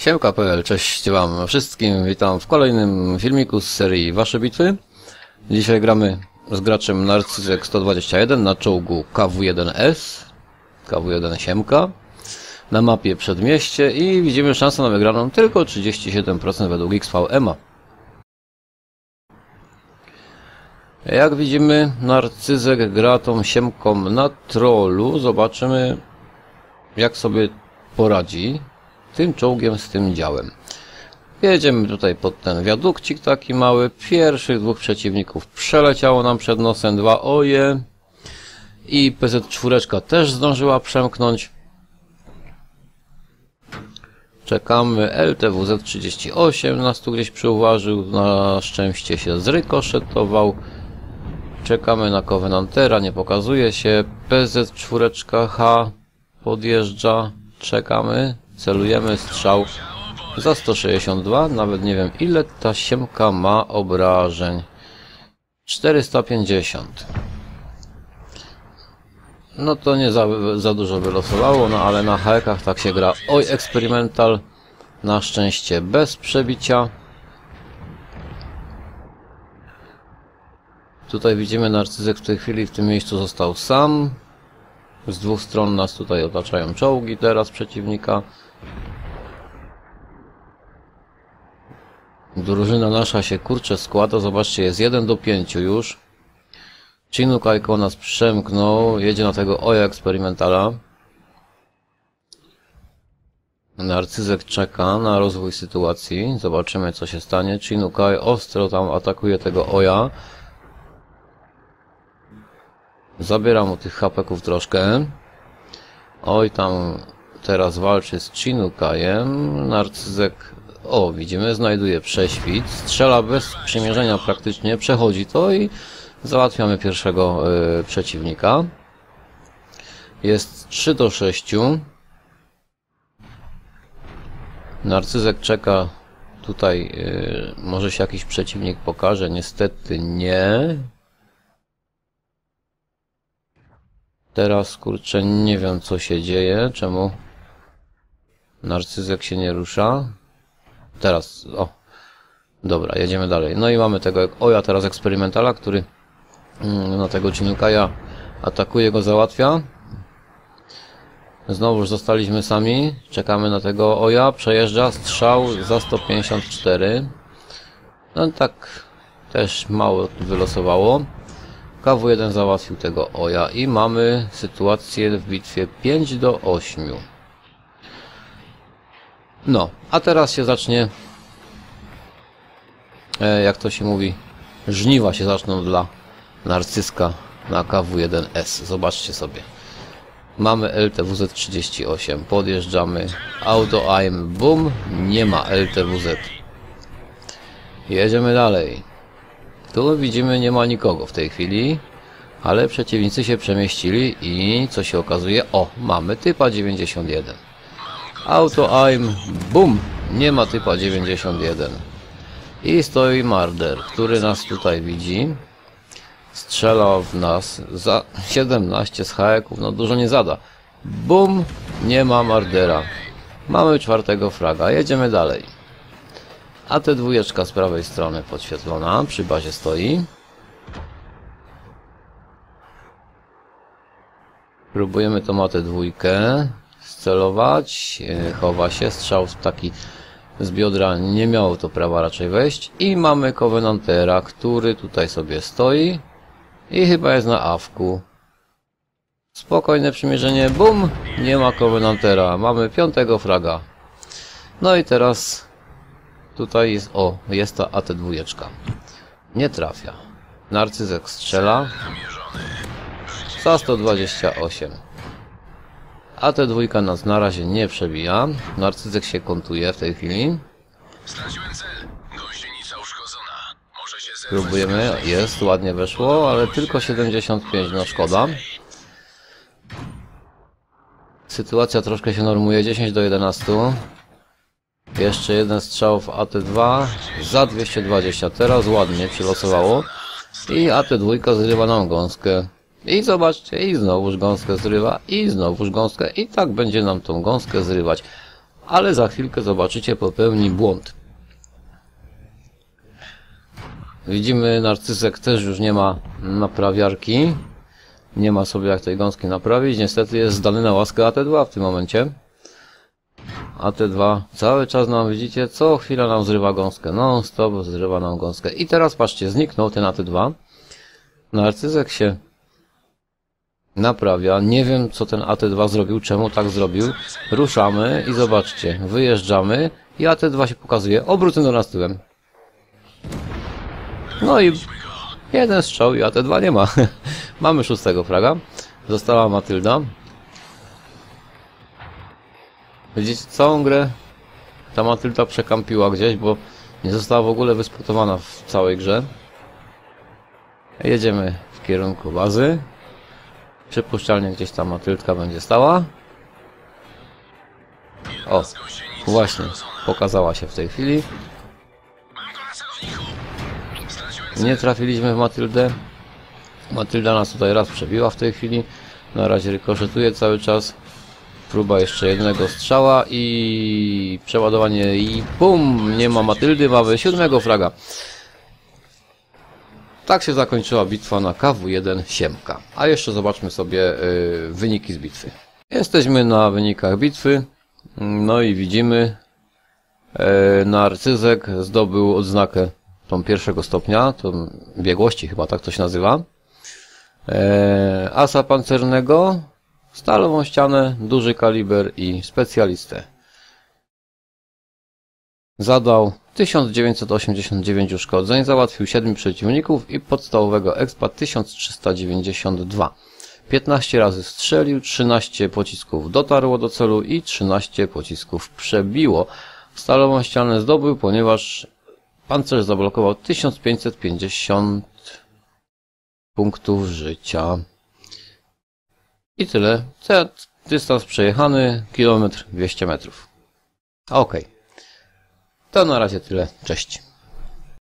Siemka.pl, cześć wam wszystkim, witam w kolejnym filmiku z serii Wasze Bitwy. Dzisiaj gramy z graczem Narcyzek 121 na czołgu KW-1S, KW-1 Siemka, na mapie Przedmieście i widzimy szansę na wygraną tylko 37% według XVM-a. Jak widzimy, Narcyzek gra tą Siemką na trolu, zobaczymy jak sobie poradzi tym czołgiem z tym działem. Jedziemy tutaj pod ten wiadukcik taki mały. Pierwszych dwóch przeciwników przeleciało nam przed nosem, dwa oje. I PZ4 też zdążyła przemknąć. Czekamy, LTWZ38 nas tu gdzieś przyuważył, na szczęście się zrykoszetował. Czekamy na Covenantera, nie pokazuje się. PZ4H podjeżdża, czekamy. Celujemy strzał za 162, nawet nie wiem ile ta Siemka ma obrażeń. 450. No to nie za dużo wylosowało, no ale na helkach tak się gra. Oj, eksperymental, na szczęście bez przebicia. Tutaj widzimy, Narcyzek w tej chwili w tym miejscu został sam. Z dwóch stron nas tutaj otaczają czołgi teraz przeciwnika. Drużyna nasza się kurczę składa, zobaczcie, jest 1:5 już. Chinook Aiko nas przemknął, jedzie na tego oja eksperymentala. Narcyzek czeka na rozwój sytuacji, zobaczymy co się stanie. Chinook Aiko ostro tam atakuje tego oja. Zabiera mu tych hapeków troszkę. Oj, tam teraz walczy z Chinookajem. Narcyzek, o widzimy, znajduje prześwit. Strzela bez przymierzenia praktycznie, przechodzi to i załatwiamy pierwszego przeciwnika. Jest 3:6. Narcyzek czeka. Tutaj może się jakiś przeciwnik pokaże. Niestety nie. Teraz, kurczę, nie wiem co się dzieje, czemu Narcyzek się nie rusza. Teraz, o, dobra, jedziemy dalej. No i mamy tego, oja teraz eksperymentala, który na tego Chinookaja atakuje, go załatwia. Znowuż zostaliśmy sami, czekamy na tego oja, przejeżdża, strzał za 154. No tak, też mało wylosowało. KW1 załatwił tego oja i mamy sytuację w bitwie 5:8. No, a teraz się zacznie, jak to się mówi, żniwa się zaczną dla Narcyzka na KW1S. Zobaczcie sobie. Mamy LTWZ38, podjeżdżamy, auto aim, boom, nie ma LTWZ. Jedziemy dalej. Tu widzimy, nie ma nikogo w tej chwili, ale przeciwnicy się przemieścili i co się okazuje? O, mamy typa 91. Auto aim, BUM! Nie ma typa 91. I stoi Marder, który nas tutaj widzi. Strzela w nas za 17 z haeków, no dużo nie zada. BUM! Nie ma Mardera. Mamy 4. fraga, jedziemy dalej. AT 2 z prawej strony podświetlona, przy bazie stoi. Próbujemy tą AT 2 scelować, chowa się, strzał taki z biodra nie miał to prawa raczej wejść. I mamy Covenantera, który tutaj sobie stoi i chyba jest na awku. Spokojne przymierzenie, bum, nie ma Covenantera, mamy 5. fraga. No i teraz... Tutaj jest, o, jest ta AT 2. Nie trafia. Narcyzek strzela. Za 128. AT 2 nas na razie nie przebija. Narcyzek się kontuje w tej chwili. Próbujemy, jest, ładnie weszło, ale tylko 75, no szkoda. Sytuacja troszkę się normuje, 10:11. Jeszcze jeden strzał w AT2 za 220, teraz ładnie przylosowało i AT2 zrywa nam gąskę i zobaczcie, i znowuż gąskę zrywa i tak będzie nam tą gąskę zrywać, ale za chwilkę zobaczycie, popełni błąd. Widzimy, Narcyzek też już nie ma naprawiarki. Nie ma sobie jak tej gąski naprawić. Niestety jest zdany na łaskę AT2 w tym momencie. AT2 cały czas nam, widzicie, co chwila nam zrywa gąskę. Non stop zrywa nam gąskę. I teraz patrzcie, zniknął ten AT2. Narcyzek się naprawia. Nie wiem, co ten AT2 zrobił, czemu tak zrobił. Ruszamy i zobaczcie, wyjeżdżamy i AT2 się pokazuje. Obrócę do nas tyłem. No i jeden strzał i AT2 nie ma. Mamy 6. fraga. Została Matylda. Widzicie, całą grę ta Matylda przekampiła gdzieś, bo nie została w ogóle wyspotowana w całej grze. Jedziemy w kierunku bazy. Przypuszczalnie gdzieś ta Matyldka będzie stała. O, właśnie, pokazała się w tej chwili. Nie trafiliśmy w Matyldę. Matylda nas tutaj raz przebiła w tej chwili. Na razie rykoszetuje cały czas. Próba jeszcze jednego strzała i przeładowanie i bum! Nie ma Matyldy, mamy 7. fraga. Tak się zakończyła bitwa na KW-1 Siemka. A jeszcze zobaczmy sobie wyniki z bitwy. Jesteśmy na wynikach bitwy. No i widzimy, Narcyzek zdobył odznakę tą 1. stopnia, tą biegłości chyba tak to się nazywa. Asa pancernego, stalową ścianę, duży kaliber i specjalistę. Zadał 1989 uszkodzeń, załatwił 7 przeciwników i podstawowego expa 1392. 15 razy strzelił, 13 pocisków dotarło do celu i 13 pocisków przebiło. Stalową ścianę zdobył, ponieważ pancerz zablokował 1550 punktów życia. I tyle. Dystans przejechany, kilometr 200 metrów. Ok. To na razie tyle. Cześć.